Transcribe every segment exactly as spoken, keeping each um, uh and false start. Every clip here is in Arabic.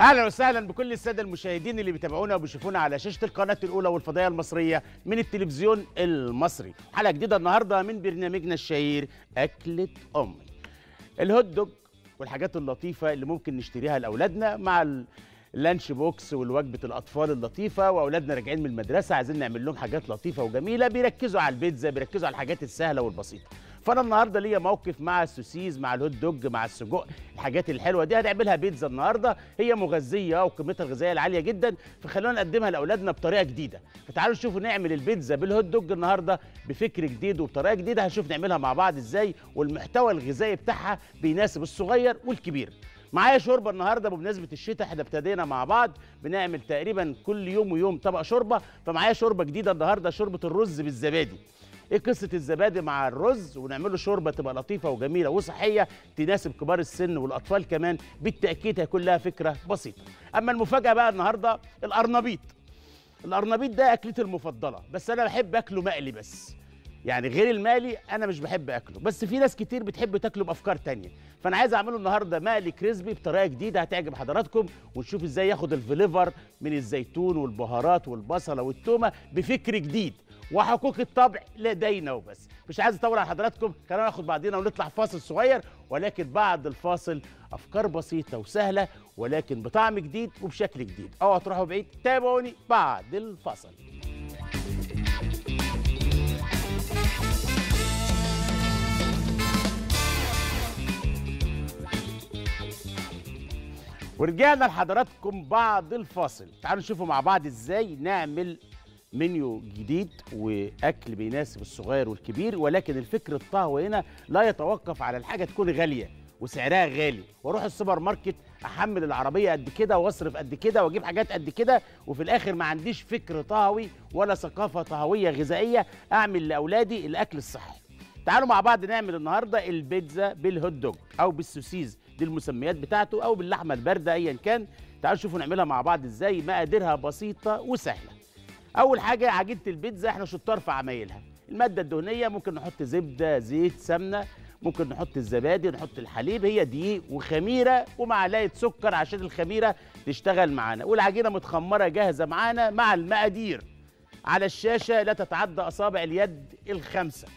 اهلا وسهلا بكل الساده المشاهدين اللي بيتابعونا وبيشوفونا على شاشه القناه الاولى والفضائيه المصريه من التلفزيون المصري. حلقه جديده النهارده من برنامجنا الشهير اكله امي. الهوت دوج والحاجات اللطيفه اللي ممكن نشتريها لاولادنا مع اللانش بوكس والوجبه الاطفال اللطيفه، واولادنا راجعين من المدرسه عايزين نعمل لهم حاجات لطيفه وجميله، بيركزوا على البيتزا، بيركزوا على الحاجات السهله والبسيطه. فانا النهارده ليا موقف مع السوسيز، مع الهوت دوج، مع السجق، الحاجات الحلوه دي هنعملها بيتزا النهارده، هي مغذيه وقيمتها الغذائيه العاليه جدا، فخلونا نقدمها لاولادنا بطريقه جديده. فتعالوا نشوفوا نعمل البيتزا بالهوت دوج النهارده بفكر جديد وبطريقه جديده، هنشوف نعملها مع بعض ازاي، والمحتوى الغذائي بتاعها بيناسب الصغير والكبير. معايا شوربه النهارده بمناسبه الشتاء، احنا ابتدينا مع بعض بنعمل تقريبا كل يوم ويوم طبق شوربه، فمعايا شوربه جديده النهارده، شوربه الرز بالزبادي. ايه قصه الزبادي مع الرز ونعمله شوربه تبقى لطيفه وجميله وصحيه تناسب كبار السن والاطفال كمان، بالتاكيد هيكون لها فكره بسيطه. اما المفاجاه بقى النهارده القرنبيط. القرنبيط ده اكلتي المفضله، بس انا بحب اكله مقلي بس، يعني غير المقلي انا مش بحب اكله، بس في ناس كتير بتحب تاكله بافكار تانية، فانا عايز اعمله النهارده مقلي كريسبي بطريقه جديده هتعجب حضراتكم، ونشوف ازاي ياخد الفليفر من الزيتون والبهارات والبصله والتومه بفكر جديد، وحقوق الطبع لدينا وبس. مش عايز اطول على حضراتكم، خلينا ناخد بعضينا ونطلع فاصل صغير، ولكن بعد الفاصل افكار بسيطه وسهله ولكن بطعم جديد وبشكل جديد. اوعوا تروحوا بعيد، تابعوني بعد الفاصل. ورجعنا لحضراتكم بعد الفاصل، تعالوا نشوفوا مع بعض ازاي نعمل منيو جديد واكل بيناسب الصغير والكبير، ولكن الفكر الطهو هنا لا يتوقف على الحاجه تكون غاليه وسعرها غالي، واروح السوبر ماركت احمل العربيه قد كده واصرف قد كده واجيب حاجات قد كده، وفي الاخر ما عنديش فكر طهوي ولا ثقافه طهويه غذائيه اعمل لاولادي الاكل الصحي. تعالوا مع بعض نعمل النهارده البيتزا بالهوت دوج او بالسوسيز، دي المسميات بتاعته، او باللحمه البارده ايا كان. تعالوا شوفوا نعملها مع بعض ازاي، مقاديرها بسيطه وسهله. اول حاجه عجينه البيتزا، احنا شطار في عمايلها، الماده الدهنيه ممكن نحط زبده، زيت، سمنه، ممكن نحط الزبادي، نحط الحليب، هي دقيق وخميره ومعلقه سكر عشان الخميره تشتغل معانا، والعجينه متخمره جاهزه معانا مع المقادير على الشاشه لا تتعدى اصابع اليد الخمسه.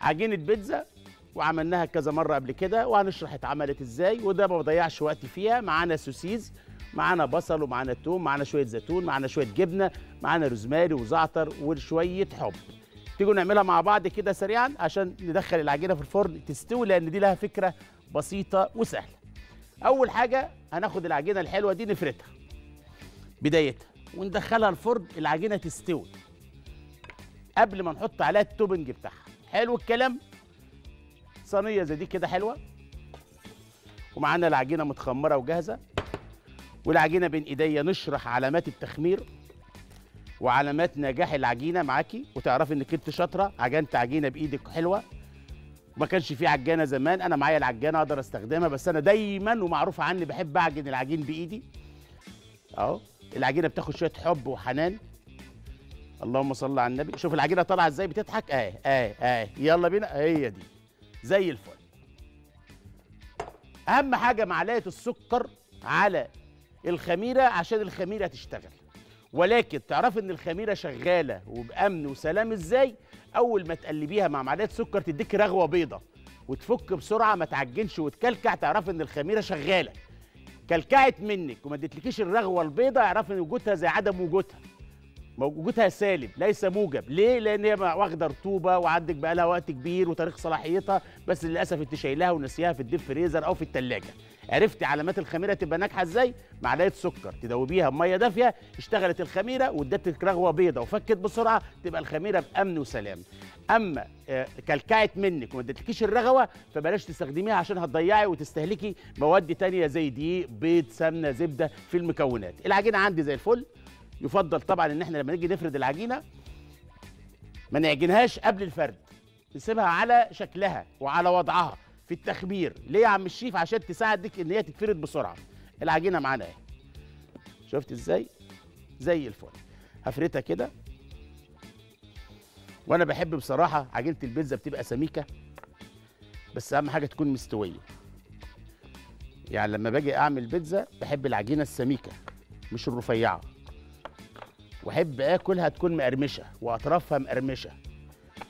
عجينه بيتزا وعملناها كذا مره قبل كده وهنشرح اتعملت ازاي، وده ما بضيعش وقت فيها. معانا سوسيز، معانا بصل، ومعانا توم، معانا شويه زيتون، معانا شويه جبنه، معانا روزماري وزعتر وشويه حب. تيجوا نعملها مع بعض كده سريعا عشان ندخل العجينه في الفرن تستوي، لان دي لها فكره بسيطه وسهله. اول حاجه هناخد العجينه الحلوه دي نفردها بدايتها وندخلها الفرن، العجينه تستوي قبل ما نحط عليها التوبنج بتاعها. حلو الكلام. صينيه زي دي كده حلوه، ومعانا العجينه متخمره وجاهزه، والعجينه بين ايديا نشرح علامات التخمير وعلامات نجاح العجينه معاكي، وتعرفي انك انت شاطره عجنت عجينه بايدك حلوه. ما كانش في عجانه زمان، انا معايا العجانه اقدر استخدمها، بس انا دايما ومعروف عني بحب اعجن العجين بايدي. اهو العجينه بتاخد شويه حب وحنان. اللهم صل على النبي. شوف العجينه طالعه ازاي بتضحك. اه اه اه يلا بينا، هي دي زي الفل. اهم حاجه معلقه السكر على الخميره عشان الخميره تشتغل، ولكن تعرفي ان الخميره شغاله وبامن وسلام ازاي؟ اول ما تقلبيها مع معلقه سكر تديكي رغوه بيضه وتفك بسرعه، ما تعجنش وتكلكع، تعرفي ان الخميره شغاله. كلكعت منك وما ادتلكيش الرغوه البيضه، اعرفي ان وجودها زي عدم وجودها، وجودها سالب ليس موجب. ليه؟ لان هي واخده رطوبه وعندك بقى لها وقت كبير وتاريخ صلاحيتها، بس للاسف انت شايلاها ونسيها في الديب فريزر او في الثلاجه. عرفتي علامات الخميره تبقى ناجحه ازاي؟ معلقه سكر تدوبيها بميه دافيه، اشتغلت الخميره وادتك رغوه بيضه وفكت بسرعه، تبقى الخميره بامن وسلام. اما كلكعت منك وما ادتلكيش الرغوه فبلاش تستخدميها، عشان هتضيعي وتستهلكي مواد ثانيه زي دقيق، بيض، سمنه، زبده في المكونات. العجينه عندي زي الفل. يفضل طبعا ان احنا لما نيجي نفرد العجينه ما نعجنهاش قبل الفرد، نسيبها على شكلها وعلى وضعها في التخمير. ليه يا عم الشيف؟ عشان تساعدك ان هي تتفرد بسرعه. العجينه معانا اهي، شفت ازاي؟ زي الفل. هفردها كده، وانا بحب بصراحه عجينه البيتزا بتبقى سميكه، بس اهم حاجه تكون مستويه. يعني لما باجي اعمل بيتزا بحب العجينه السميكه مش الرفيعه، واحب اكلها تكون مقرمشه واطرافها مقرمشه.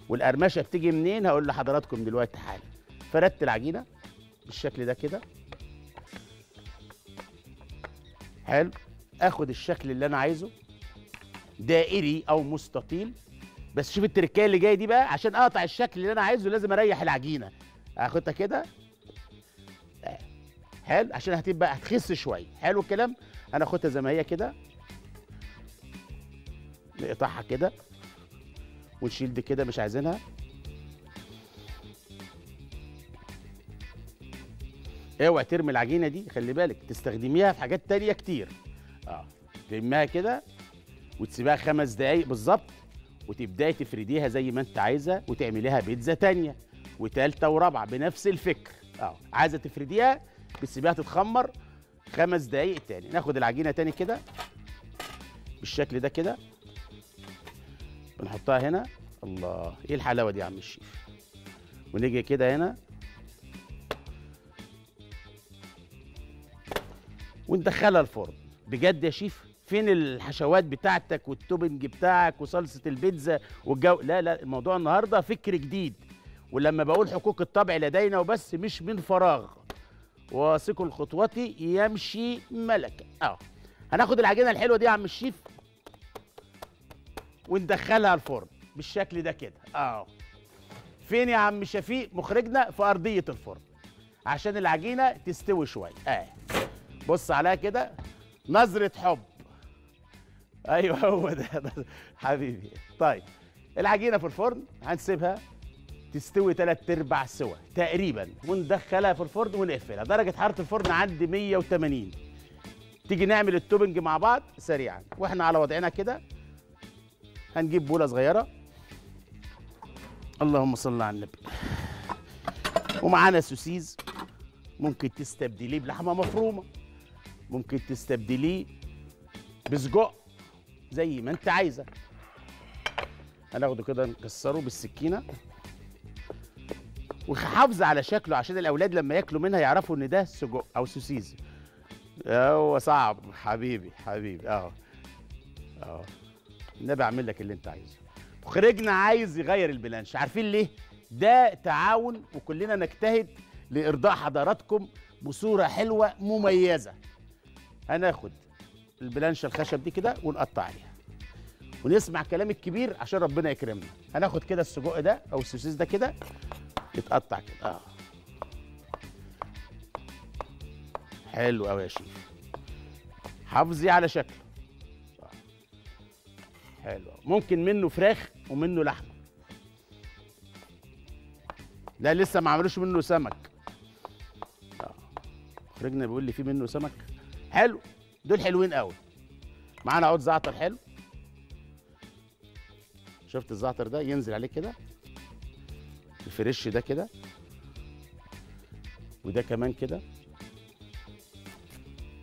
والقرمشه بتيجي منين هقول لحضراتكم دلوقتي حالا. فردت العجينه بالشكل ده كده حلو، اخد الشكل اللي انا عايزه دائري او مستطيل. بس شوف التركايه اللي جايه دي بقى، عشان اقطع الشكل اللي انا عايزه لازم اريح العجينه. اخدها كده حلو عشان هتبقى هتخس شويه. حلو الكلام. انا اخدها زي ما هي كده، نقطعها كده ونشيل دي كده مش عايزينها. اوعي ترمي العجينه دي، خلي بالك تستخدميها في حاجات تانيه كتير. اه تلمها كده وتسيبها خمس دقايق بالظبط، وتبداي تفرديها زي ما انت عايزه وتعمليها بيتزا تانيه وتالته ورابعه بنفس الفكر. اه عايزه تفرديها بتسيبيها تتخمر خمس دقايق تاني. ناخد العجينه تاني كده بالشكل ده كده ونحطها هنا. الله ايه الحلاوه دي يا عم الشيف. ونيجي كده هنا وندخلها الفرن. بجد يا شيف فين الحشوات بتاعتك والتوبنج بتاعك وصلصه البيتزا والجو؟ لا لا الموضوع النهارده فكر جديد، ولما بقول حقوق الطبع لدينا وبس مش من فراغ. واثق الخطوات يمشي ملكا. اه هناخد العجينه الحلوه دي يا عم الشيف وندخلها الفرن بالشكل ده كده. اه فين يا عم شفيق مخرجنا؟ في ارضيه الفرن عشان العجينه تستوي شويه. اه بص عليها كده نظره حب. ايوه هو ده حبيبي. طيب العجينه في الفرن هنسيبها تستوي ثلاث ارباع سوا تقريبا، وندخلها في الفرن ونقفلها. درجه حراره الفرن عندي مية وتمانين. تيجي نعمل التوبنج مع بعض سريعا. واحنا على وضعنا كده هنجيب بوله صغيره، اللهم صل على النبي، ومعانا سوسيز. ممكن تستبدليه بلحمه مفرومه، ممكن تستبدليه بسجق زي ما انت عايزه. هناخده كده نكسره بالسكينه، وحافظ على شكله عشان الاولاد لما ياكلوا منها يعرفوا ان ده سجق او سوسيز. هو صعب حبيبي حبيبي. اه اه النبي اعمل لك اللي انت عايزه. مخرجنا عايز يغير البلانش، عارفين ليه؟ ده تعاون وكلنا نجتهد لارضاء حضراتكم بصوره حلوه مميزه. هناخد البلانشه الخشب دي كده ونقطع عليها ونسمع كلام الكبير عشان ربنا يكرمنا. هناخد كده السجق ده او السوسيس ده كده يتقطع كده. اه حلو قوي يا شيف، حافظي على شكله. حلو، ممكن منه فراخ ومنه لحمه. لا لسه ما عملوش منه سمك. اه مخرجنا بيقول لي في منه سمك. حلو دول حلوين قوي. معانا عود زعتر حلو، شفت الزعتر ده ينزل عليه كده الفريش ده كده، وده كمان كده.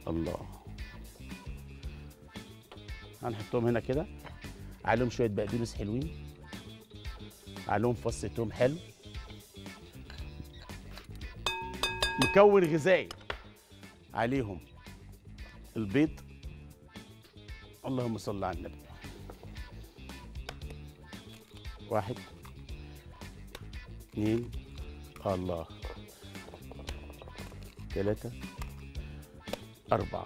الله هنحطهم هنا كده، عليهم شويه بقدونس حلوين، عليهم فص توم حلو، مكون غذائي، عليهم البيض. اللهم صل على النبي. واحد اثنين الله ثلاثة أربعة.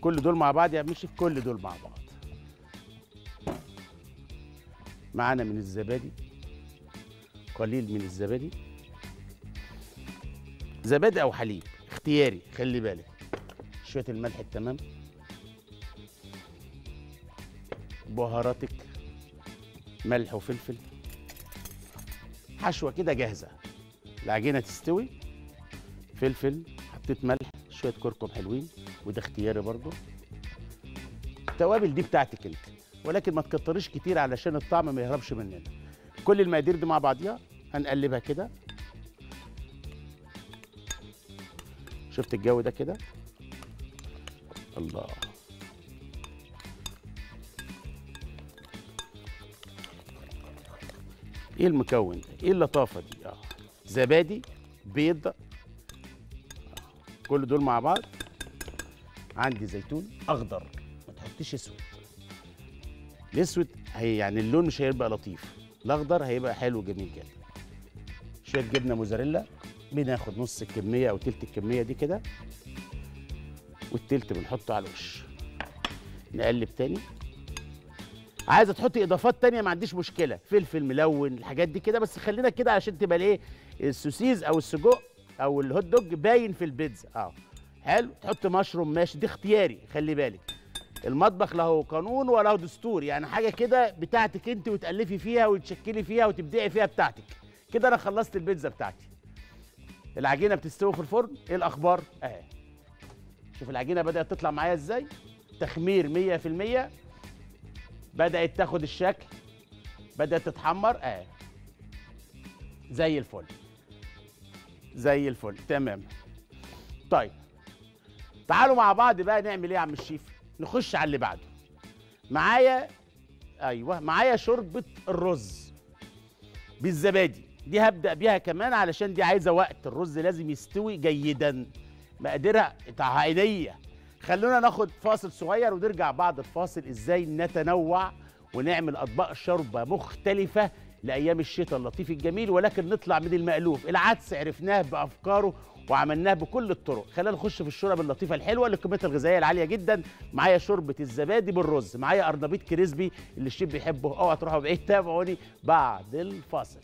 كل دول مع بعض يا عم الشيف، كل دول مع بعض. معانا من الزبادي قليل، من الزبادي زبادي أو حليب اختياري خلي بالك. شوية الملح التمام، بهاراتك ملح وفلفل، حشوه كده جاهزه. العجينه تستوي، فلفل، حطيت ملح، شويه كركم حلوين، وده اختياري برضو. التوابل دي بتاعتك انت، ولكن ما تكتريش كتير علشان الطعم ما يهربش مننا. كل المقادير دي مع بعضيها هنقلبها كده. شفت الجو ده كده؟ الله ايه المكون ده؟ ايه اللطافه دي؟ اه زبادي، بيض، كل دول مع بعض. عندي زيتون اخضر، ما تحطيش اسود. الاسود هي يعني اللون مش هيبقى لطيف، الاخضر هيبقى حلو جميل جدا. شويه جبنه موزاريلا، بناخد نص الكميه او تلت الكميه دي كده، والتلت بنحطه على الوش. نقلب تاني. عايزه تحطي اضافات تانيه ما عنديش مشكله، فلفل ملون الحاجات دي كده، بس خلينا كده علشان تبقى الايه السوسيز او السجق او الهوت دوج باين في البيتزا. اه حلو. تحط مشروم ماشي، دي اختياري، خلي بالك المطبخ له قانون وله دستور، يعني حاجه كده بتاعتك انت وتالفي فيها وتشكلي فيها وتبدعي فيها بتاعتك كده. انا خلصت البيتزا بتاعتي. العجينه بتستوي في الفرن. ايه الاخبار اهي، شوف العجينه بدات تطلع معايا ازاي، تخمير مية في المية، بدات تاخد الشكل، بدات تتحمر اهي، زي الفل زي الفل تمام. طيب تعالوا مع بعض بقى نعمل ايه يا عم الشيف، نخش على اللي بعده. معايا ايوه معايا شوربه الرز بالزبادي، دي هبدا بيها كمان علشان دي عايزه وقت، الرز لازم يستوي جيدا، مقاديرها عينيه. خلونا ناخد فاصل صغير ونرجع بعد الفاصل ازاي نتنوع ونعمل اطباق شوربه مختلفه لايام الشتاء اللطيف الجميل، ولكن نطلع من المألوف. العدس عرفناه بافكاره وعملناه بكل الطرق، خلينا نخش في الشوربه اللطيفه الحلوه اللي قيمتها الغذائيه العاليه جدا. معايا شوربه الزبادي بالرز، معايا قرنبيط كريسبي اللي الشيف بيحبه، اوعى تروحوا بعيد، تابعوني بعد الفاصل.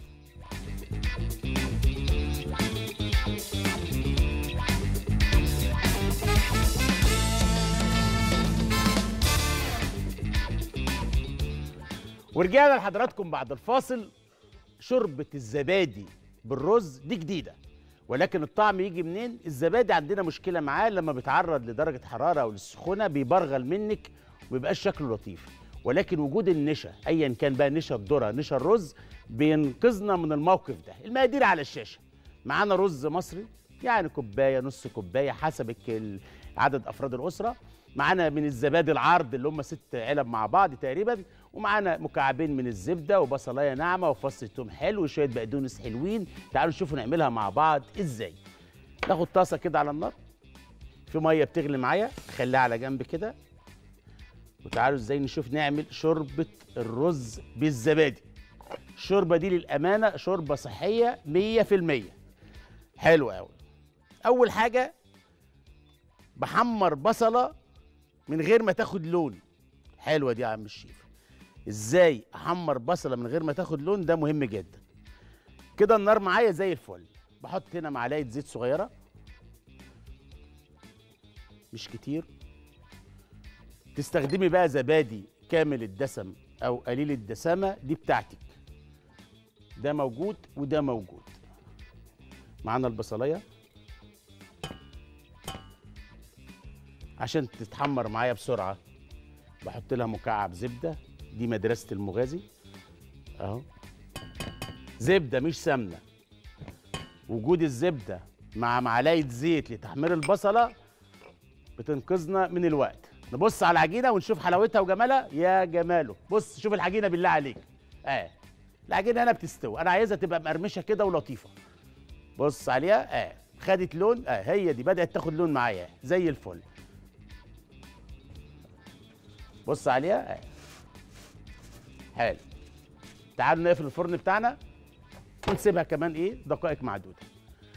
ورجعنا لحضراتكم بعد الفاصل. شوربه الزبادي بالرز دي جديده، ولكن الطعم يجي منين؟ الزبادي عندنا مشكله معاه لما بيتعرض لدرجه حراره او للسخونه بيبرغل منك ومبيبقاش شكله لطيف، ولكن وجود النشا ايا كان بقى، نشا الذره نشا الرز، بينقذنا من الموقف ده. المقادير على الشاشه. معانا رز مصري يعني كوبايه نص كوبايه حسب عدد افراد الاسره، معانا من الزبادي العرض اللي هم ست علب مع بعض تقريبا، ومعانا مكعبين من الزبده وبصلايه ناعمه وفص ثوم حلو وشويه بقدونس حلوين. تعالوا نشوفوا نعملها مع بعض ازاي. ناخد طاسه كده على النار، في ميه بتغلي معايا خليها على جنب كده، وتعالوا ازاي نشوف نعمل شوربه الرز بالزبادي. الشوربه دي للامانه شوربه صحيه مية في المية. حلو قوي. اول حاجه بحمر بصله من غير ما تاخد لون. حلوه دي يا عم الشيف، ازاي احمر بصله من غير ما تاخد لون؟ ده مهم جدا. كده النار معايا زي الفل. بحط هنا معلقه زيت صغيره مش كتير، تستخدمي بقى زبادي كامل الدسم او قليل الدسامه دي بتاعتك، ده موجود وده موجود. معانا البصلايه عشان تتحمر معايا بسرعه، بحط لها مكعب زبده، دي مدرسه المغازي اهو، زبده مش سمنه. وجود الزبده مع معلقه زيت لتحمير البصله بتنقذنا من الوقت. نبص على العجينه ونشوف حلاوتها وجمالها يا جماله. بص شوف العجينه بالله عليك اه، العجينه هنا بتستوي، انا عايزها تبقى مقرمشه كده ولطيفه. بص عليها اه، خدت لون اه، هي دي بدات تاخد لون معايا زي الفل. بص عليها اه، حلو. تعالوا نقفل الفرن بتاعنا ونسيبها كمان ايه دقائق معدوده.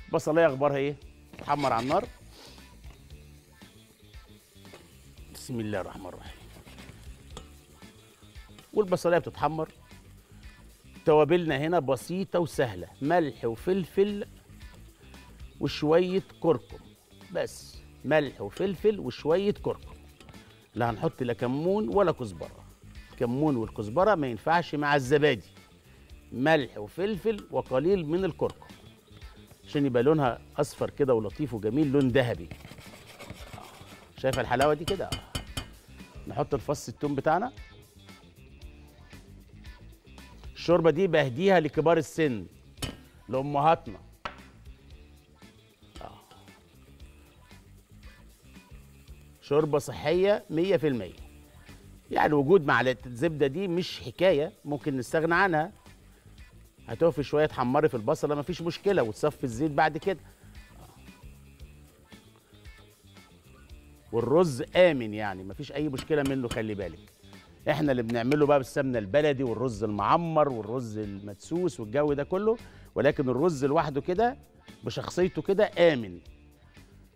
البصلايه اخبارها ايه؟ تحمر على النار. بسم الله الرحمن الرحيم. والبصلايه بتتحمر. توابلنا هنا بسيطه وسهله، ملح وفلفل وشويه كركم بس، ملح وفلفل وشويه كركم. لا هنحط لا كمون ولا كزبره، الكمون والكزبره ما ينفعش مع الزبادي. ملح وفلفل وقليل من الكركم عشان يبقى لونها اصفر كده ولطيف وجميل، لون ذهبي. شايفه الحلاوه دي كده؟ نحط الفص الثوم بتاعنا. الشوربه دي بهديها لكبار السن، لامهاتنا. شوربه صحيه مية في المية. يعني وجود معلقه الزبده دي مش حكايه، ممكن نستغنى عنها. هتقفي شويه تحمري في البصله مفيش مشكله، وتصفي الزيت بعد كده. والرز آمن يعني مفيش أي مشكلة منه. خلي بالك إحنا اللي بنعمله بقى بالسمنة البلدي والرز المعمر والرز المدسوس والجو ده كله، ولكن الرز لوحده كده بشخصيته كده آمن.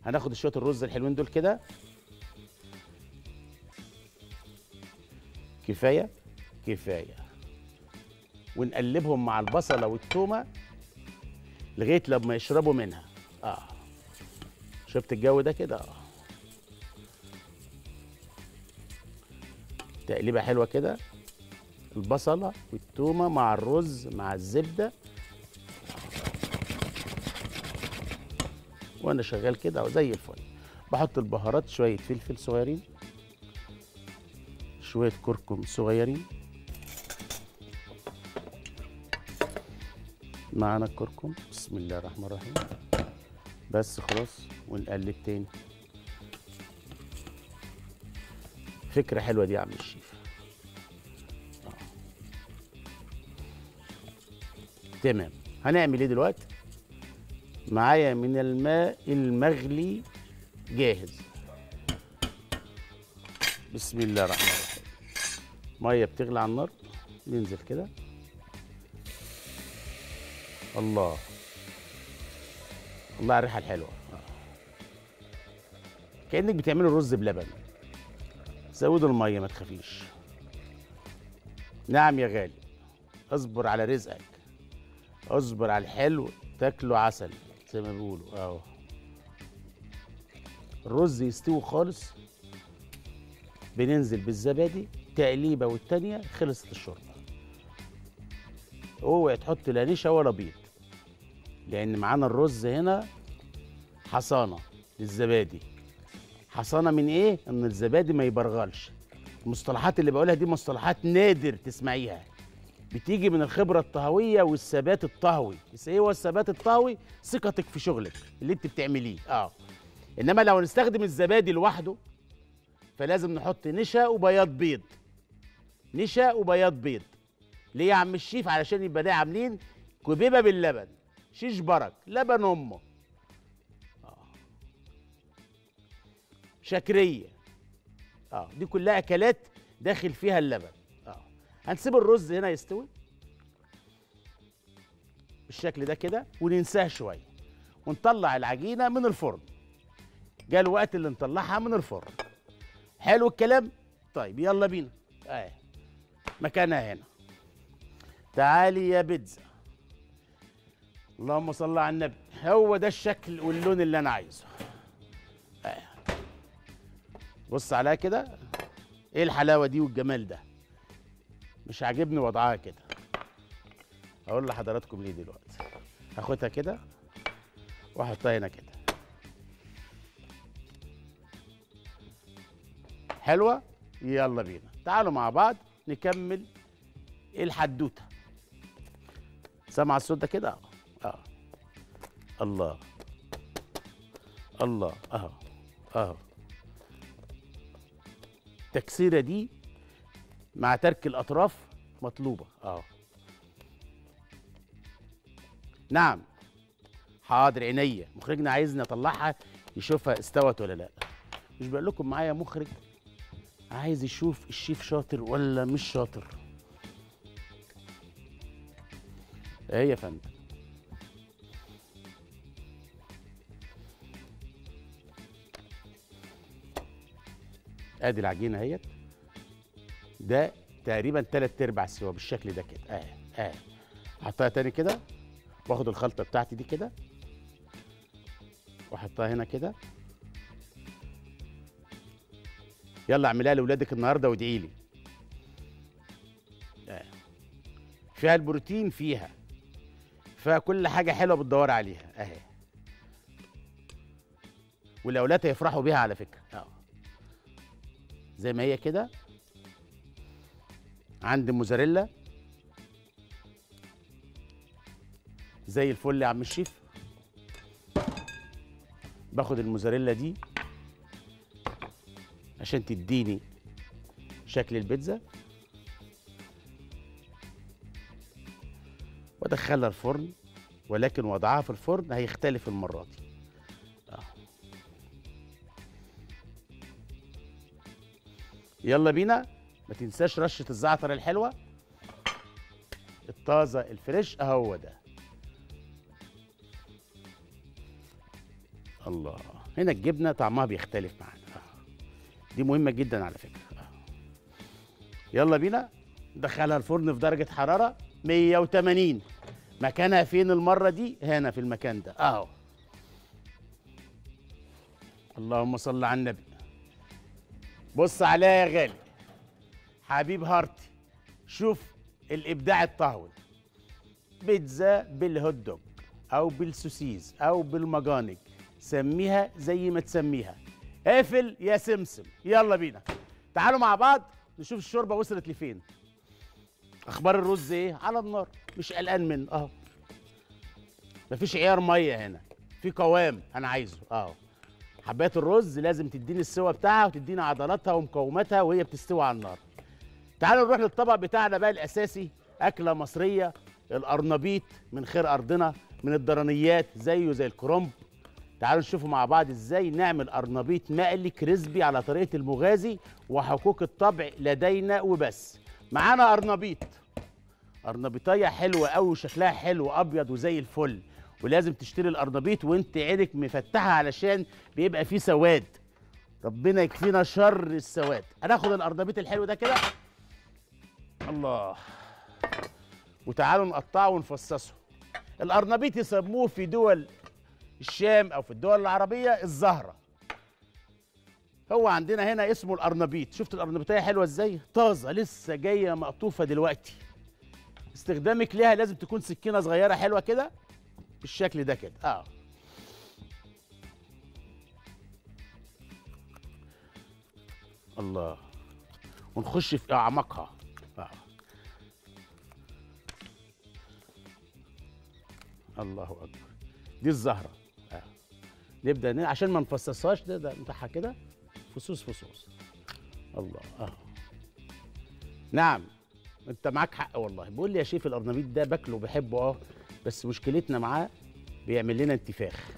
هناخد شوية الرز الحلوين دول كده كفاية كفاية، ونقلبهم مع البصلة والتومة لغاية لما يشربوا منها. آه شفت الجو ده كده، آه تقليبة حلوة كده، البصلة والتومة مع الرز مع الزبدة وأنا شغال كده وزي الفل. بحط البهارات، شوية فلفل صغيرين، شوية كركم صغيرين، معانا الكركم، بسم الله الرحمن الرحيم، بس خلاص ونقلب تاني. فكرة حلوة دي يا عم الشيف. تمام، هنعمل ايه دلوقتي؟ معايا من الماء المغلي جاهز، بسم الله الرحمن الرحيم. ميه بتغلي على النار، ننزل كده، الله الله على الريحه الحلوه. كأنك بتعملي الرز بلبن. زودوا الميه ما تخافيش. نعم يا غالي، اصبر على رزقك، اصبر على الحلو تاكله عسل زي ما بيقولوا. اهو الرز يستوي خالص، بننزل بالزبادي تقليبه والتانيه خلصت الشوربه. اوعي تحط لا نشا ولا بيض، لان معانا الرز هنا حصانه للزبادي. حصانه من ايه؟ ان الزبادي ما يبرغلش. المصطلحات اللي بقولها دي مصطلحات نادر تسمعيها، بتيجي من الخبره الطهويه والثبات الطهوي. ايه هو الثبات الطهوي؟ ثقتك في شغلك اللي انت بتعمليه. اه انما لو نستخدم الزبادي لوحده فلازم نحط نشا وبياض بيض، نشا وبياض بيض. ليه يا عم الشيف؟ علشان يبقى ده عاملين كبيبه باللبن، شيش برك، لبن امه، شكريه. اه دي كلها اكلات داخل فيها اللبن. اه هنسيب الرز هنا يستوي بالشكل ده كده وننساه شويه، ونطلع العجينه من الفرن. جاء الوقت اللي نطلعها من الفرن. حلو الكلام؟ طيب يلا بينا. اه مكانها هنا. تعالي يا بيتزا، اللهم صل على النبي. هو ده الشكل واللون اللي انا عايزه. آه. بص عليها كده، ايه الحلاوه دي والجمال ده؟ مش عاجبني وضعها كده. هقول لحضراتكم ليه دلوقتي. هاخدها كده واحطها هنا كده. حلوه؟ يلا بينا، تعالوا مع بعض نكمل الحدوته. سامع الصوت ده كده؟ اه الله الله، اهو اهو التكسيره دي مع ترك الاطراف مطلوبه. اه نعم حاضر، عينيا مخرجنا عايزني اطلعها يشوفها استوت ولا لا. مش بقول لكم معايا مخرج عايز يشوف الشيف شاطر ولا مش شاطر. ايه يا فندم؟ ادي العجينه اهيت، ده تقريبا تلات ارباع سوا بالشكل ده كده. اه اه احطها تاني كده، واخد الخلطه بتاعتي دي كده واحطها هنا كده. يلا اعملها لاولادك النهارده وادعي لي. اه فيها البروتين، فيها فيها كل حاجه حلوه بتدور عليها اهي، والاولاد هيفرحوا بيها على فكره. اه زي ما هي كده. عندي موزاريلا زي الفل يا عم الشيف. باخد الموزاريلا دي عشان تديني شكل البيتزا، وادخلها الفرن. ولكن وضعها في الفرن هيختلف المرة دي. يلا بينا. ما تنساش رشه الزعتر الحلوه الطازه الفريش اهو ده. الله، هنا الجبنه طعمها بيختلف معانا، دي مهمه جدا على فكره. يلا بينا ندخلها الفرن في درجه حراره مية وتمانين. مكانها فين المره دي؟ هنا في المكان ده اهو. اللهم صل على النبي. بص عليها يا غالي حبيب هارتي، شوف الابداع الطهوي. بيتزا بالهوت دوج او بالسوسيز او بالمجانج، سميها زي ما تسميها. اقفل يا سمسم. يلا بينا تعالوا مع بعض نشوف الشوربه وصلت لفين. اخبار الرز ايه؟ على النار، مش قلقان منه اهو. مفيش عيار ميه هنا، في قوام انا عايزه اهو. حبات الرز لازم تديني السوى بتاعها وتديني عضلاتها ومقاومتها وهي بتستوي على النار. تعالوا نروح للطبق بتاعنا بقى الاساسي، اكله مصريه، القرنبيط من خير ارضنا، من الدرانيات زيه زي الكرنب. تعالوا نشوفوا مع بعض ازاي نعمل قرنبيط مقلي كريسبي على طريقه المغازي وحقوق الطبع لدينا وبس. معانا قرنبيط، قرنبيطيه حلوه قوي وشكلها حلو ابيض وزي الفل. ولازم تشتري القرنبيط وانت عينك مفتحه علشان بيبقى فيه سواد، ربنا يكفينا شر السواد. هناخد القرنبيط الحلو ده كده، الله، وتعالوا نقطعه ونفصصه. القرنبيط يسموه في دول الشام او في الدول العربيه الزهره، هو عندنا هنا اسمه القرنبيط. شفت القرنبيطيه حلوه ازاي؟ طازه لسه جايه مقطوفه دلوقتي. استخدامك ليها لازم تكون سكينه صغيره حلوه كده بالشكل ده كده اه. الله، ونخش في اعماقها آه. الله اكبر، دي الزهره آه. نبدا عشان ما نفصصهاش، ده نفتحها كده فصوص فصوص. الله اه. نعم انت معاك حق والله. بيقول لي يا شيف القرنبيط ده باكله بحبه اه، بس مشكلتنا معاه بيعمل لنا انتفاخ.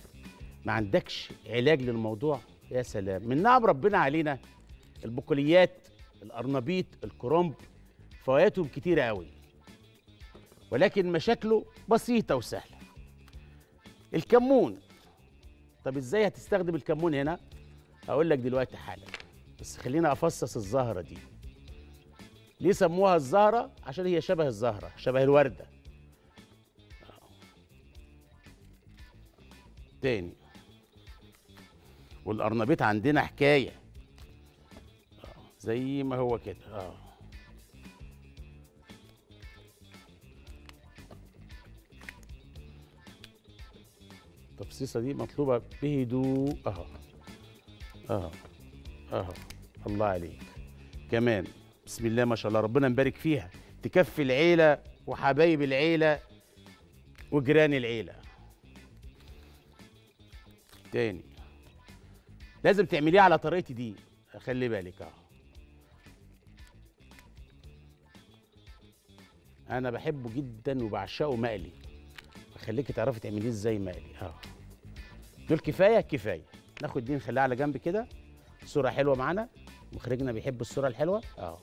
ما عندكش علاج للموضوع؟ يا سلام، من نعم ربنا علينا. البقوليات، القرنبيط، الكرنب فوائدهم كتيره قوي، ولكن مشاكله بسيطه وسهله. الكمون، طب ازاي هتستخدم الكمون هنا؟ هقول لك دلوقتي حالا، بس خلينا افصص الزهره دي. ليه سموها الزهره؟ عشان هي شبه الزهره، شبه الورده. تاني، والقرنبيط عندنا حكايه زي ما هو كده اه. التفصيصه دي مطلوبه بهدوء اهو اهو اهو. الله عليك، كمان بسم الله ما شاء الله، ربنا مبارك فيها، تكفي العيله وحبايب العيله وجيران العيله. تاني، لازم تعمليه على طريقتي دي، خلي بالك اهو. انا بحبه جدا وبعشقه مقلي، بخليكي تعرفي تعمليه ازاي مقلي اهو. دول كفايه كفايه، ناخد دي نخليها على جنب كده، صوره حلوه معانا، مخرجنا بيحب الصوره الحلوه اهو،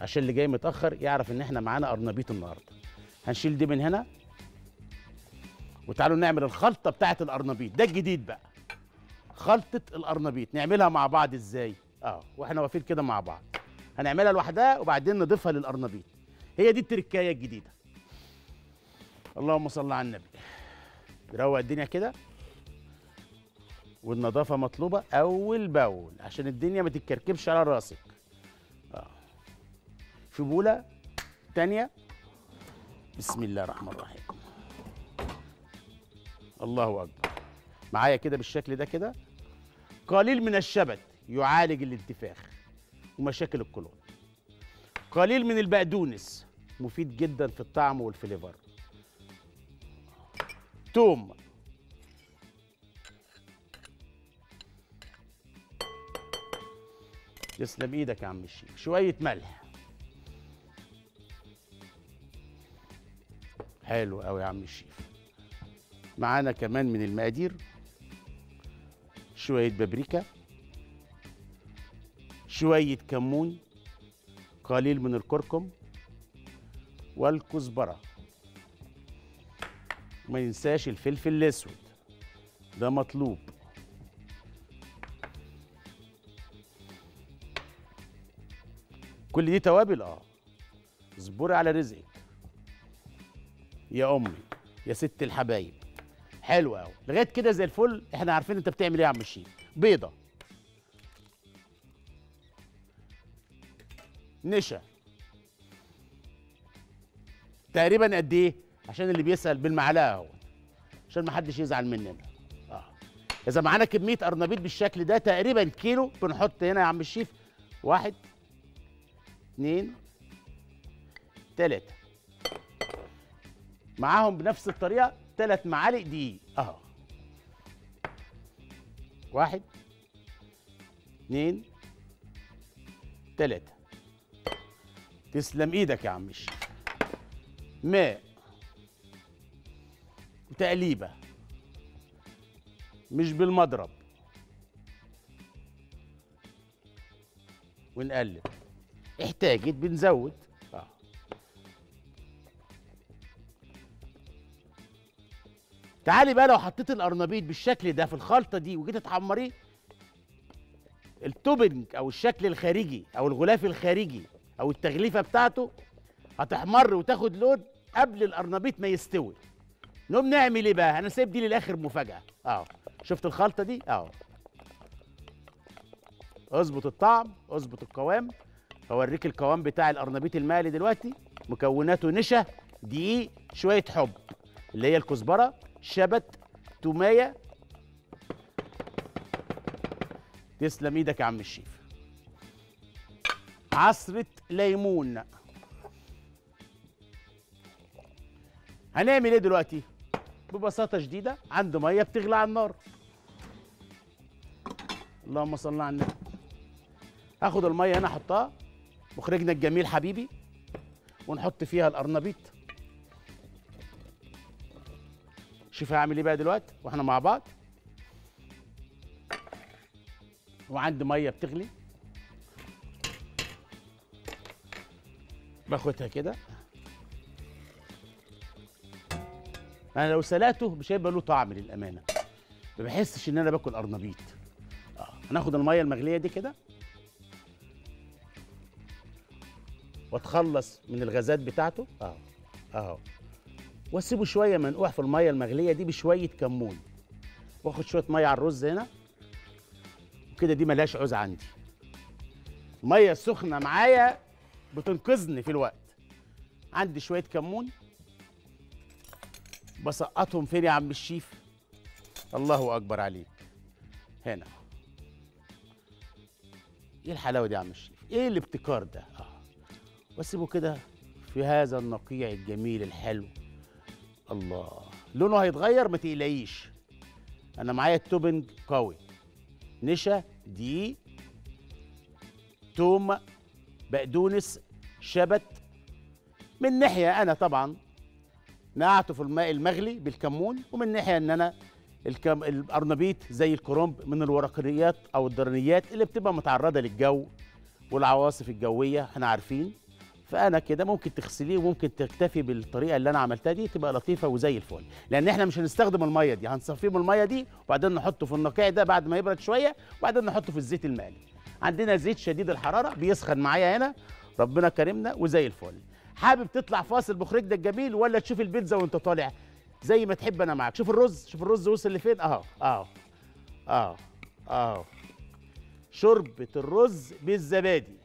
عشان اللي جاي متاخر يعرف ان احنا معانا قرنبيط النهارده. هنشيل دي من هنا، وتعالوا نعمل الخلطة بتاعت القرنبيط، ده الجديد بقى. خلطة القرنبيط نعملها مع بعض ازاي؟ اه واحنا واقفين كده مع بعض. هنعملها لوحدها وبعدين نضيفها للقرنبيط. هي دي التركاية الجديدة. اللهم صل على النبي. نروق الدنيا كده. والنظافة مطلوبة أول بأول عشان الدنيا ما تتكركبش على راسك. اه. في بولة تانية. بسم الله الرحمن الرحيم. الله اكبر. معايا كده بالشكل ده كده. قليل من الشبت يعالج الانتفاخ ومشاكل القولون. قليل من البقدونس مفيد جدا في الطعم والفليفر. توم، تسلم ايدك يا عم الشيخ. شويه ملح، حلو قوي يا عم الشيخ. معانا كمان من المقادير شوية بابريكا شوية كمون، قليل من الكركم والكزبرة، ما ينساش الفلفل الأسود ده مطلوب. كل دي توابل. اه اصبري على رزقك يا امي يا ست الحبايب. حلو قوي لغايه كده زي الفل. احنا عارفين انت بتعمل ايه يا عم الشيف. بيضه نشا تقريبا قد ايه عشان اللي بيسال بالمعلقه اهو عشان ما حدش يزعل مننا. اه اذا معانا كميه قرنبيط بالشكل ده تقريبا كيلو بنحط هنا يا عم الشيف. واحد اتنين تلاتة معاهم بنفس الطريقة تلات معالق دقيق اهو. واحد اتنين تلاتة. تسلم ايدك يا عم الشيف. ماء وتقليبة مش بالمضرب ونقلب. احتاجت بنزود. اه تعالي بقى لو حطيت القرنبيط بالشكل ده في الخلطه دي وجيت تحمريه التوبنج او الشكل الخارجي او الغلاف الخارجي او التغليفه بتاعته هتحمر وتاخد لون قبل القرنبيط ما يستوي. نقوم نعمل ايه بقى؟ انا سايب دي للاخر مفاجاه. اه شفت الخلطه دي؟ اه اظبط الطعم اظبط القوام. هوريك القوام بتاع القرنبيط المقلي دلوقتي. مكوناته نشا دقيق شويه حب اللي هي الكزبره شبت توميه. تسلم ايدك يا عم الشيف. عصره ليمون. هنعمل ايه دلوقتي؟ ببساطه شديده عند ميه بتغلي على النار. اللهم صل على النبي. هاخد الميه هنا احطها مخرجنا الجميل حبيبي ونحط فيها القرنبيط. شوف هعمل ايه بقى دلوقتي واحنا مع بعض. وعند ميه بتغلي باخدها كده. انا لو سلقته مش هيبقى له طعم للامانه. ما بحسش ان انا باكل قرنبيط. اه هناخد الميه المغليه دي كده واتخلص من الغازات بتاعته اهو اهو واسيبه شويه منقوع في الميه المغليه دي بشويه كمون واخد شويه ميه على الرز هنا وكده. دي ملهاش عوز عندي. الميه السخنه معايا بتنقذني في الوقت. عندي شويه كمون بسقطهم فين يا عم الشيف؟ الله اكبر عليك. هنا ايه الحلاوه دي يا عم الشيف؟ ايه الابتكار ده؟ واسيبه كده في هذا النقيع الجميل الحلو. الله لونه هيتغير ما تقلقيش. انا معايا التوبنج قوي نشا دقيق توم بقدونس شبت من ناحيه انا طبعا نقعته في الماء المغلي بالكمون ومن ناحيه ان انا الكم... القرنبيط زي الكرنب من الورقيات او الدرنيات اللي بتبقى متعرضه للجو والعواصف الجويه احنا عارفين. فأنا كده ممكن تغسليه وممكن تكتفي بالطريقة اللي أنا عملتها دي تبقى لطيفة وزي الفل. لأن إحنا مش هنستخدم المية دي هنصفيه من المية دي وبعدين نحطه في النقاع ده بعد ما يبرد شوية وبعدين نحطه في الزيت المقلي. عندنا زيت شديد الحرارة بيسخن معايا هنا ربنا كرمنا وزي الفل. حابب تطلع فاصل بخرج ده الجميل ولا تشوف البيتزا وأنت طالع؟ زي ما تحب أنا معاك. شوف الرز شوف الرز وصل لفين أهو أهو أهو أهو. شوربة الرز بالزبادي.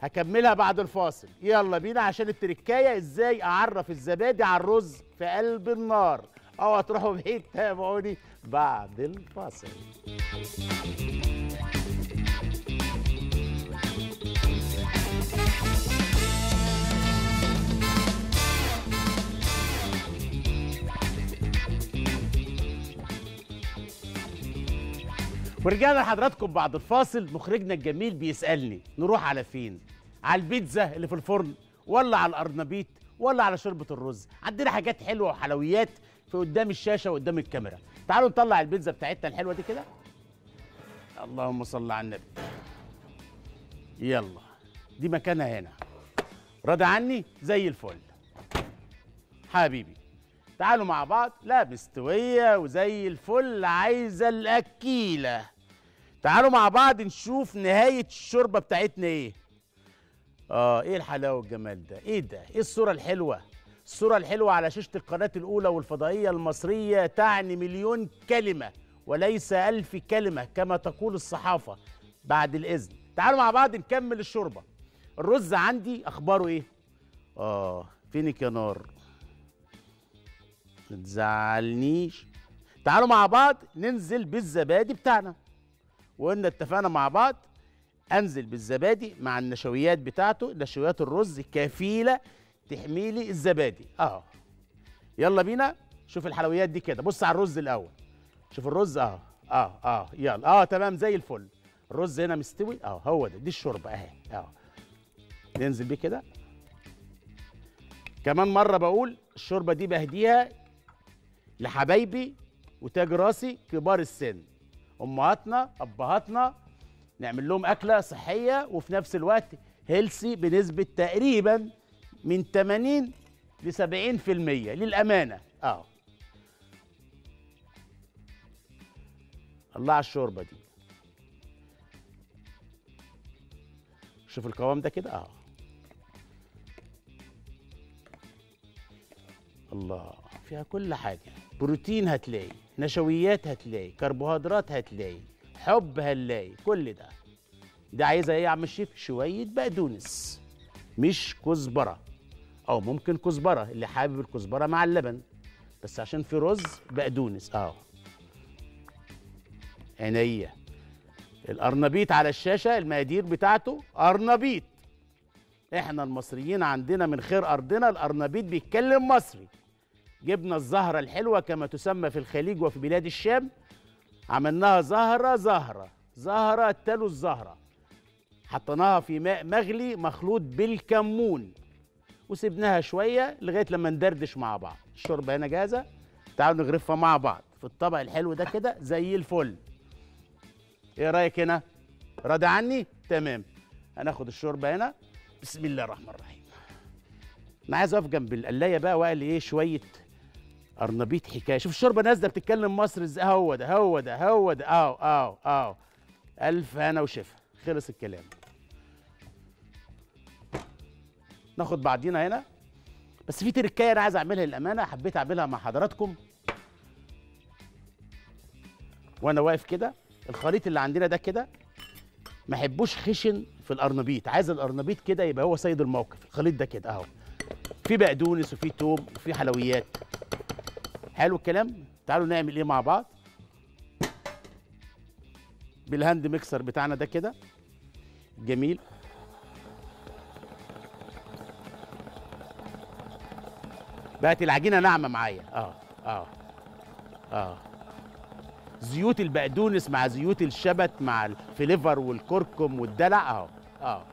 هكملها بعد الفاصل. يلا بينا عشان التركايه ازاي اعرف الزبادي على الرز في قلب النار. اوعوا تروحوا بعيد تابعوني بعد الفاصل. ورجعنا لحضراتكم بعد الفاصل. مخرجنا الجميل بيسألني نروح على فين؟ على البيتزا اللي في الفرن ولا على القرنبيط ولا على شوربة الرز؟ عندنا حاجات حلوة وحلويات في قدام الشاشة وقدام الكاميرا. تعالوا نطلع البيتزا بتاعتنا الحلوة دي كده. اللهم صل على النبي. يلا دي مكانها هنا. راضي عني؟ زي الفل حبيبي. تعالوا مع بعض. لا مستويه وزي الفل، عايزه الاكيله. تعالوا مع بعض نشوف نهايه الشوربه بتاعتنا ايه. اه ايه الحلاوه والجمال ده؟ ايه ده؟ ايه الصوره الحلوه؟ الصوره الحلوه على شاشه القناه الاولى والفضائيه المصريه تعني مليون كلمه وليس ألف كلمه كما تقول الصحافه. بعد الاذن تعالوا مع بعض نكمل الشوربه. الرز عندي اخباره ايه؟ اه فينك يا نار، ما تزعلنيش. تعالوا مع بعض ننزل بالزبادي بتاعنا. وقلنا اتفقنا مع بعض انزل بالزبادي مع النشويات بتاعته. نشويات الرز كفيله تحمي لي الزبادي اهو. يلا بينا. شوف الحلويات دي كده، بص على الرز الاول. شوف الرز اهو اهو اهو. يلا اه تمام زي الفل. الرز هنا مستوي اهو. هو ده دي الشوربه اهي اهو. ننزل بيه كده. كمان مره بقول الشوربه دي بهديها لحبايبي وتاج راسي كبار السن، امهاتنا ابهاتنا، نعمل لهم اكله صحيه وفي نفس الوقت هيلسي بنسبه تقريبا من ثمانين لسبعين في المية للامانه اهو. الله على الشوربه دي. شوف القوام ده كده اهو. الله، فيها كل حاجه. بروتين هتلاقي، نشويات هتلاقي، كربوهيدرات هتلاقي، حب هنلاقي، كل ده. ده عايزه ايه يا عم الشيف؟ شويه بقدونس مش كزبره، او ممكن كزبره اللي حابب الكزبره مع اللبن، بس عشان في رز بقدونس اهو. عينيا القرنبيط على الشاشه، المقادير بتاعته. قرنبيط احنا المصريين عندنا من خير ارضنا، القرنبيط بيتكلم مصري. جبنا الزهره الحلوه كما تسمى في الخليج وفي بلاد الشام، عملناها زهره زهره زهره تلو الزهره، حطيناها في ماء مغلي مخلوط بالكمون وسبناها شويه لغايه لما ندردش مع بعض. الشوربه هنا جاهزه، تعالوا نغرفها مع بعض في الطبق الحلو ده كده زي الفل. ايه رايك هنا؟ راضي عني؟ تمام. هناخد الشوربه هنا. بسم الله الرحمن الرحيم. انا عايز اقف جنب القلايه بقى واقلي ايه شويه قرنبيط حكايه. شوف الشوربه نازله بتتكلم مصر ازاي. هو ده هو ده هو ده اهو اهو اهو. الف هنا وشفا. خلص الكلام. ناخد بعضينا هنا. بس في تركايه انا عايز اعملها للامانه، حبيت اعملها مع حضراتكم وانا واقف كده. الخليط اللي عندنا ده كده ما حبوش خشن في القرنبيط، عايز القرنبيط كده يبقى هو سيد الموقف. الخليط ده كده اهو، في بقدونس وفي توم وفي حلويات. حلو الكلام. تعالوا نعمل ايه مع بعض بالهاند ميكسر بتاعنا ده كده جميل. بقت العجينه ناعمه معايا اه اه اه. زيوت البقدونس مع زيوت الشبت مع الفليفر والكركم والدلع اهو اه.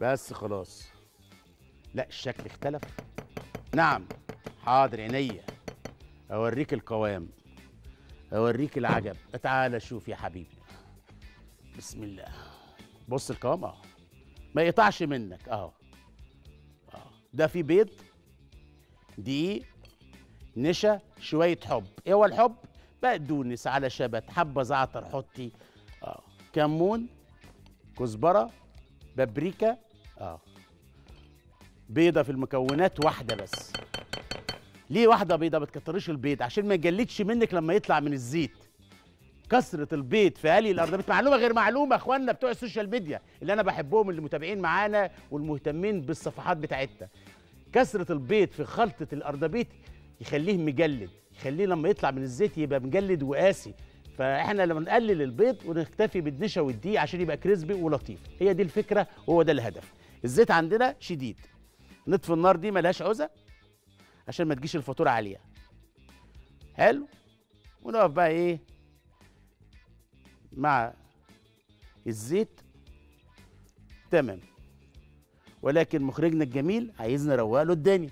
بس خلاص. لا الشكل اختلف. نعم حاضر عينيا. اوريك القوام، اوريك العجب. تعالى شوف يا حبيبي. بسم الله. بص القوام اهو، ما يقطعش منك اهو. ده في بيض، دقيق، نشا، شوية حب. ايه هو الحب؟ بقدونس على شبت، حبة زعتر حطي، اه كمون، كزبرة، بابريكا، اه بيضة. في المكونات واحدة بس. ليه واحدة بيضة؟ ما تكتريش البيض عشان ما يجلدش منك لما يطلع من الزيت. كثرة البيض في قلي القرنبيط. معلومة غير معلومة اخواننا بتوع السوشيال ميديا اللي أنا بحبهم، اللي متابعين معانا والمهتمين بالصفحات بتاعتنا. كسرة البيض في خلطة القرنبيط يخليه مجلد، يخليه لما يطلع من الزيت يبقى مجلد وقاسي. فاحنا لما نقلل البيض ونكتفي بالنشا والدقيق عشان يبقى كريسبي ولطيف. هي دي الفكرة وهو ده الهدف. الزيت عندنا شديد، نطفي النار دي ملهاش عزة عشان ما تجيش الفاتورة عالية. حلو. ونقف بقى ايه مع الزيت. تمام. ولكن مخرجنا الجميل عايزنا نروق له الدنيا.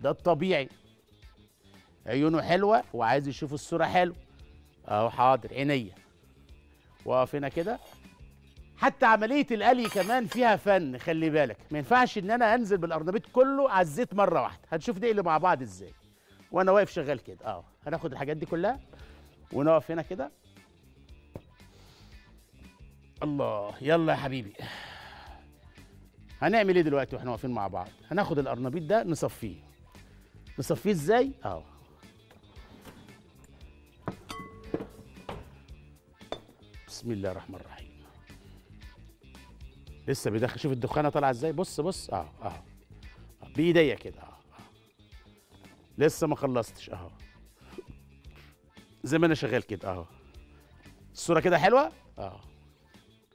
ده الطبيعي. عيونه حلوه وعايز يشوف الصوره حلوه. اهو حاضر عينيا. واقف هنا كده. حتى عمليه القلي كمان فيها فن، خلي بالك ما ينفعش ان انا انزل بالقرنبيط كله على الزيت مره واحده. هنشوف نقلي مع بعض ازاي وانا واقف شغال كده. اه هناخد الحاجات دي كلها ونقف هنا كده. الله، يلا يا حبيبي. هنعمل ايه دلوقتي واحنا واقفين مع بعض؟ هناخد القرنبيط ده نصفيه. نصفيه ازاي؟ اهو بسم الله الرحمن الرحيم. لسه بيدخل، شوف الدخانه طالعه ازاي. بص بص اهو اهو بايديا كده اهو. لسه ما خلصتش اهو، زي ما انا شغال كده اهو. الصوره كده حلوه اهو.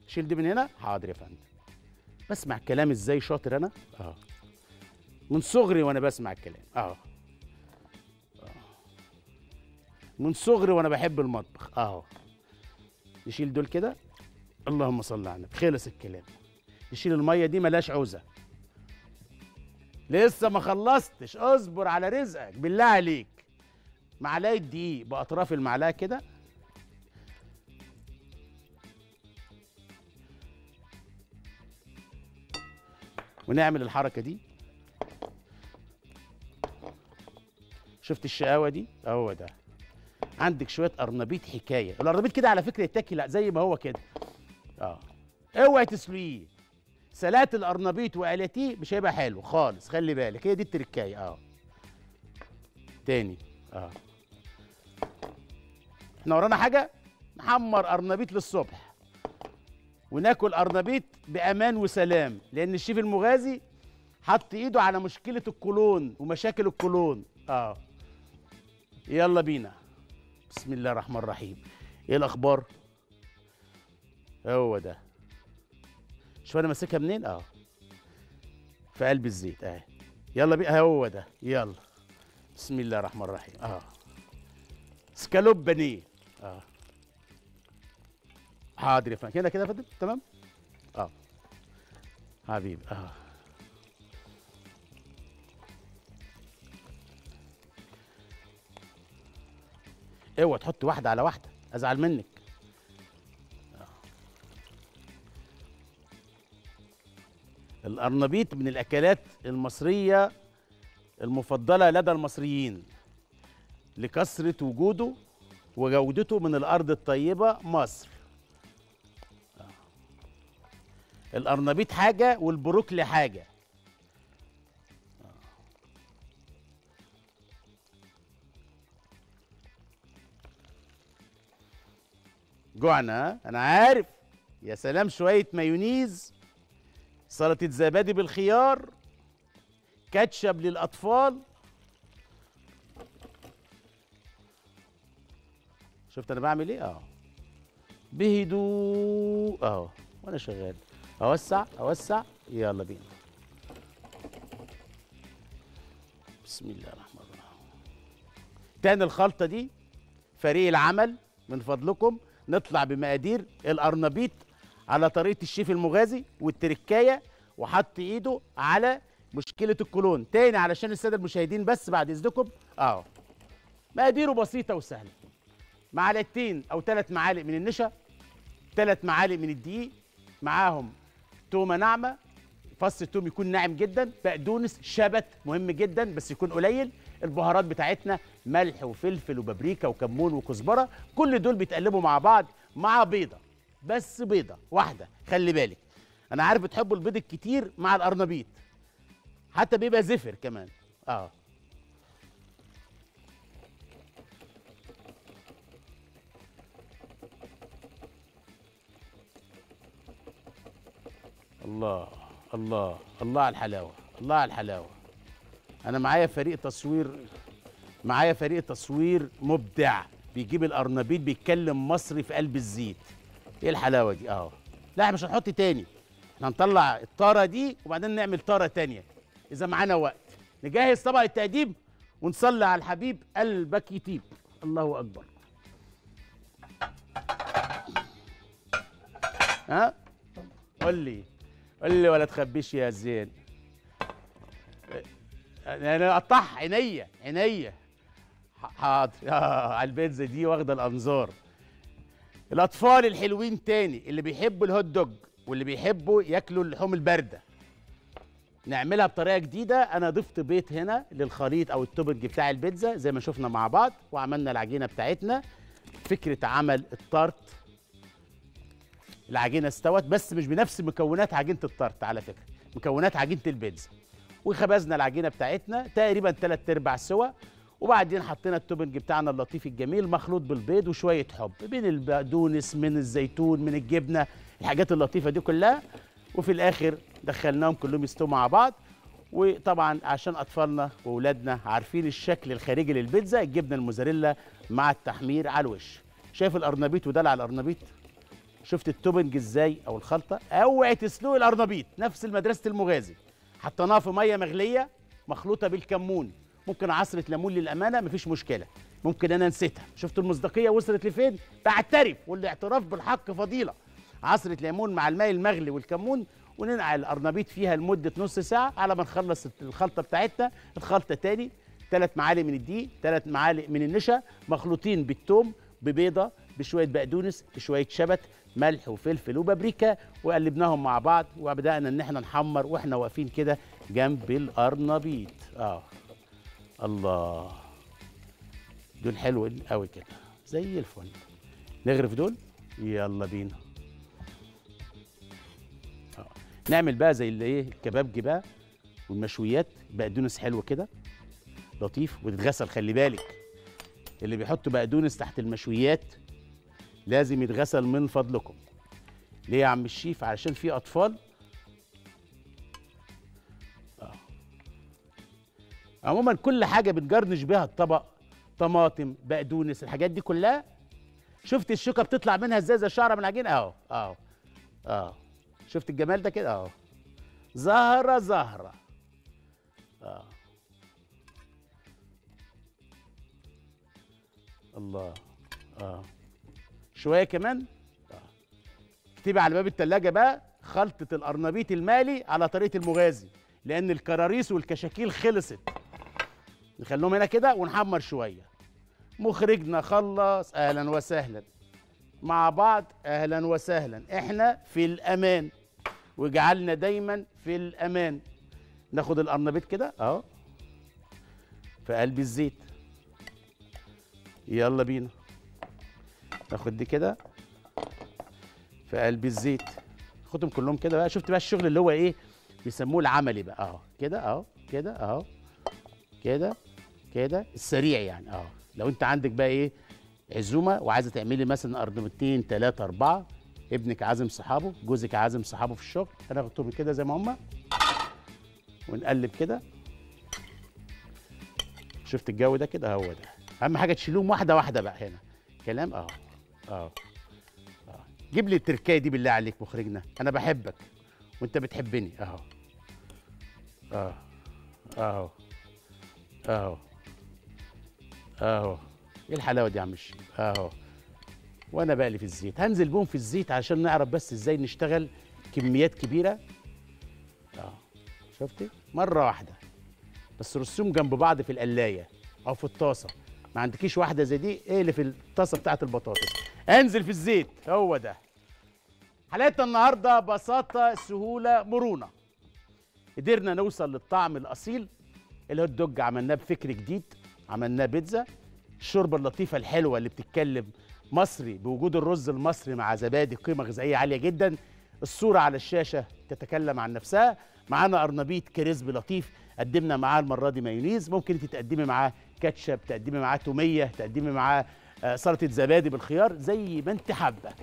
شيل دي من هنا. حاضر يا فندم. بسمع الكلام ازاي، شاطر انا اهو، من صغري وانا بسمع الكلام اهو، من صغري وانا بحب المطبخ اهو. نشيل دول كده. اللهم صل على النبي، خلص الكلام. نشيل الميه دي ملهاش عوزه. لسه ما خلصتش، اصبر على رزقك بالله عليك. معلقه دقيق باطراف المعلقه كده. ونعمل الحركه دي. شفت الشقاوه دي؟ اهو ده. عندك شويه قرنبيط حكايه. القرنبيط كده على فكره يتاكل، لا زي ما هو كده. اه اوعي تسلقيه. سلات القرنبيط وقلاتيه مش هيبقى حلو خالص، خلي بالك. هي دي التركايه. اه تاني اه احنا ورانا حاجه، نحمر قرنبيط للصبح وناكل قرنبيط بامان وسلام، لان الشيف المغازي حط ايده على مشكله القولون ومشاكل القولون. اه يلا بينا. بسم الله الرحمن الرحيم. ايه الاخبار؟ هو ده. شوف انا ماسكها منين؟ اه في قلب الزيت اهي. يلا بينا. هو ده. يلا بسم الله الرحمن الرحيم. اه سكالوب بانيه. اه حاضر يا فندم. كده كده يا فندم تمام. اه حبيبي. اه اوعى تحط واحده على واحده، ازعل منك. القرنبيط من الاكلات المصريه المفضله لدى المصريين لكثره وجوده وجودته من الارض الطيبه مصر. القرنبيط حاجه والبروكلي حاجه. جوعنا انا عارف. يا سلام، شويه مايونيز، سلطة زبادي بالخيار، كاتشب للأطفال. شفت أنا بعمل إيه؟ أهو بهدوء أهو وأنا شغال. أوسع أوسع. يلا بينا. بسم الله الرحمن الرحيم. تاني الخلطة دي فريق العمل من فضلكم، نطلع بمقادير القرنبيط على طريقة الشيف المغازي والتركاية، وحط ايده على مشكلة الكولون. تاني علشان السادة المشاهدين بس بعد اذنكم. اهو مقاديره بسيطة وسهلة. معلقتين او ثلاث معالق من النشا، ثلاث معالق من الدقيق، معاهم تومة ناعمة، فص التوم يكون ناعم جدا، بقدونس، شبت مهم جدا بس يكون قليل، البهارات بتاعتنا ملح وفلفل وبابريكا وكمون وكزبرة، كل دول بيتقلبوا مع بعض مع بيضة. بس بيضة واحدة، خلي بالك. أنا عارف بتحبوا البيض الكتير مع القرنبيط، حتى بيبقى زفر كمان. أه الله الله الله على الحلاوة، الله على الحلاوة. أنا معايا فريق تصوير، معايا فريق تصوير مبدع، بيجيب القرنبيط بيتكلم مصري في قلب الزيت. ايه الحلاوه دي؟ اهو. لا احنا مش هنحط تاني، احنا هنطلع الطاره دي وبعدين نعمل طاره تانيه اذا معانا وقت. نجهز طبق التقديم ونصلي على الحبيب قلبك يطيب. الله اكبر. ها قول لي قول لي ولا تخبيش يا زين. انا اقطعها عينيا عينيا. حاضر. اه على البيتزا دي واخده الانظار. الاطفال الحلوين تاني اللي بيحبوا الهوت دوج واللي بيحبوا ياكلوا اللحوم البارده، نعملها بطريقه جديده. انا ضفت بيض هنا للخليط او التوبنج بتاع البيتزا زي ما شفنا مع بعض، وعملنا العجينه بتاعتنا. فكره عمل الطرت، العجينه استوت بس مش بنفس مكونات عجينه الطرت، على فكره مكونات عجينه البيتزا. وخبزنا العجينه بتاعتنا تقريبا ثلاث ارباع سوا، وبعدين حطينا التوبنج بتاعنا اللطيف الجميل مخلوط بالبيض وشويه حب بين البقدونس من الزيتون من الجبنه، الحاجات اللطيفه دي كلها. وفي الاخر دخلناهم كلهم يستووا مع بعض. وطبعا عشان اطفالنا واولادنا عارفين الشكل الخارجي للبيتزا، الجبنه الموزاريلا مع التحمير على الوش. شايف القرنبيط ودلع القرنبيط؟ شفت التوبنج ازاي او الخلطه؟ اوعي تسلقي القرنبيط، نفس مدرسه المغازي. حطيناها في ميه مغليه مخلوطه بالكمون، ممكن عصره ليمون للامانه مفيش مشكله، ممكن انا نسيتها. شفتوا المصداقيه وصلت لفين؟ بعترف، والاعتراف بالحق فضيله. عصره ليمون مع الماء المغلي والكمون، وننقع القرنبيط فيها لمده نص ساعه على ما نخلص الخلطه بتاعتنا. الخلطه تاني ثلاث معالق من الدقيق، ثلاث معالق من النشا، مخلوطين بالثوم ببيضه بشويه بقدونس بشويه شبت ملح وفلفل وبابريكا، وقلبناهم مع بعض وبدانا ان احنا نحمر واحنا واقفين كده جنب القرنبيط. اه الله، دول حلو قوي كده زي الفل. نغرف دول، يلا بينا أوه. نعمل بقى زي اللي ايه الكبابجي بقى والمشويات، بقدونس حلو كده لطيف وتتغسل. خلي بالك اللي بيحطوا بقدونس تحت المشويات لازم يتغسل من فضلكم. ليه يا عم الشيف؟ علشان في اطفال. عموما كل حاجه بتجرنش بيها الطبق، طماطم بقدونس الحاجات دي كلها. شفت الشوكه بتطلع منها ازاي زي الشعره من العجين؟ اهو اهو اهو، شفت الجمال ده كده؟ اهو زهره زهره. اه الله. اه شويه كمان. اه اكتبي على باب الثلاجه بقى خلطه القرنبيط المالي على طريقه المغازي، لان الكراريس والكشاكيل خلصت. نخليهم هنا كده ونحمر شويه. مخرجنا خلص، اهلا وسهلا مع بعض، اهلا وسهلا. احنا في الامان، وجعلنا دايما في الامان. ناخد القرنبيط كده اهو في قلب الزيت، يلا بينا. ناخد دي كده في قلب الزيت، خدهم كلهم كده بقى. شفت بقى الشغل اللي هو ايه بيسموه العملي بقى، اهو كده اهو كده اهو كده كده السريع يعني. اه لو انت عندك بقى ايه عزومه وعايزه تعملي مثلا قرنبيطين ثلاثه اربعه، ابنك عازم صحابه، جوزك عازم صحابه في الشغل، هناخدهم كده زي ما هم ونقلب كده. شفت الجو ده كده؟ هو ده اهم حاجه، تشيلهم واحده واحده بقى هنا كلام. اه اه جيب لي التركايه دي بالله عليك مخرجنا، انا بحبك وانت بتحبني. اهو اهو اهو اهو اهو، ايه الحلاوه دي يا عم الشيخ؟ اهو وانا بقلي في الزيت، هنزل بهم في الزيت عشان نعرف بس ازاي نشتغل كميات كبيره. اه شفتي؟ مره واحده بس رصهم جنب بعض في القلايه او في الطاسه. ما عندكيش واحده زي دي، ايه اللي في الطاسه بتاعت البطاطس؟ انزل في الزيت، هو ده حلقتنا النهارده، بساطه سهوله مرونه. قدرنا نوصل للطعم الاصيل. الهوت دوج عملناه بفكر جديد، عملناه بيتزا. الشوربه اللطيفه الحلوه اللي بتتكلم مصري بوجود الرز المصري مع زبادي قيمه غذائيه عاليه جدا. الصوره على الشاشه تتكلم عن نفسها. معانا قرنبيط كريسبي لطيف قدمنا معاه المره دي مايونيز، ممكن انت تقدمي معاه كاتشب، تقدمي معاه توميه، تقدمي معاه سلطه زبادي بالخيار زي ما انت حابه.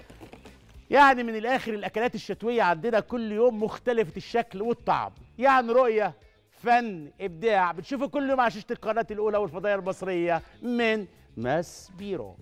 يعني من الاخر الاكلات الشتويه عندنا كل يوم مختلفه الشكل والطعم، يعني رؤيه فن ابداع. بتشوفوا كل يوم على شاشه القناه الاولى والفضائيه المصريه من ماسبيرو.